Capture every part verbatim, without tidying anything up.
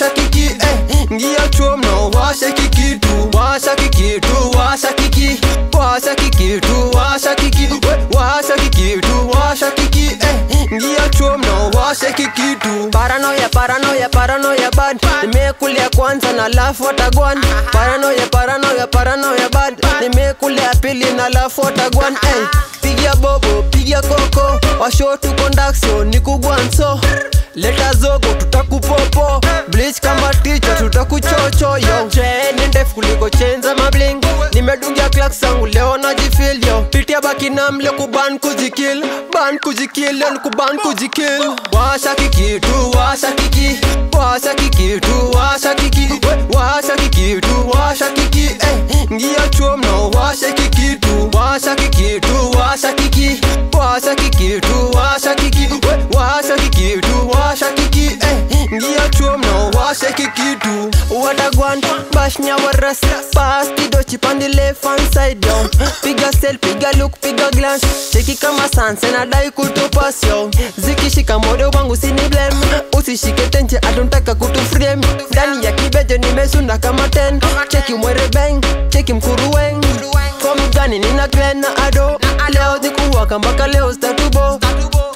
washa kiki, eh, ngia chomno washa kiki tu, washa kiki tu, washa kiki, washa kiki tu, washa kiki, washa kiki tu, washa kiki, eh, ngia chomno washa kiki tu. Paranoia, paranoia, paranoia bad. Nimekulia kwanza na lafu watagwan. Paranoia, paranoia, paranoia bad. Nimekulia pili na lafu watagwan, eh. Pigia bobo, pigia koko, washotu kondaksyo nikugwanso. Leta zogo tutakupopo, bleach kama teacher tutakuchocho, yo. Chain ndefu kuliko chain za mabling. Nimedungia clock sangu leo najifeel, yo. Pitia baki namle kuban kujikill, ban kujikill, leo kuban kujikill. Washa kiki tu, washa kiki, washa kiki tu, washa kiki, washa kiki tu, washa kiki, eh. Ngia chomno washa kiki tu, washa kiki tu, washa kiki, washa kiki tu, washa kiki, washa kiki tu, washa kiki, eh. Ngia chomno washa kiki tu. Watagwan bashnya waras, pass kidochi pande left hand side down. Piga self, piga look, piga glance. Cheki kama sansa na dai kutopass, yo. Zikishika modo wangu sini blame. Usishike tenje adontaka kutuframe. Ndani ya kibejo nimesunda kama ten. Cheki mwere bang, cheki mkuruweng. From gani nina glen na ado. Leo zikuwaka mbaka leo statubo.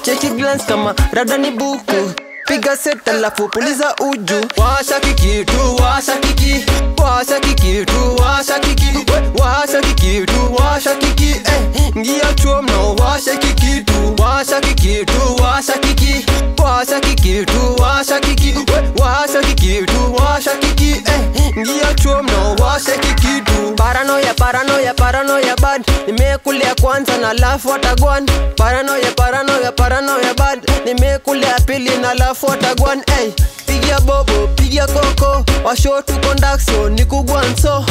Cheki glance kama radani buku. Piga seta lafu puliza uju. Washa kiki tu, washa kiki, washa kiki tu, washa kiki, washa kiki tu, washa kiki, eh. Ngia chomno washa kiki tu, washa kiki tu, washa kiki, washa kiki tu, washa kiki, washa kiki tu, washa kiki, eh. Ngia chomno washa kiki tu. Paranoia, paranoia, paranoia bad. Nimekulia kwanza na lafu watagwan. Paranoia, paranoia, paranoia bad. Nimekulia pili na lafu watagwan, eh. Pigia bobo, pigia koko, washotu kondaksyo nikugwanso.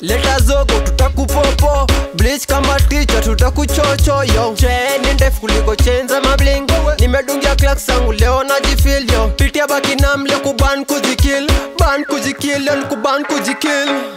Leta zogo tutakupopo, bleach kama teacher tutakuchocho, yo. Chain ndefu kuliko chain za mabling. Nimedungia clock sangu leo najifeel, yo. Pitia baki namle kuban kujikill, ban kujikill, leo kuban kujikill.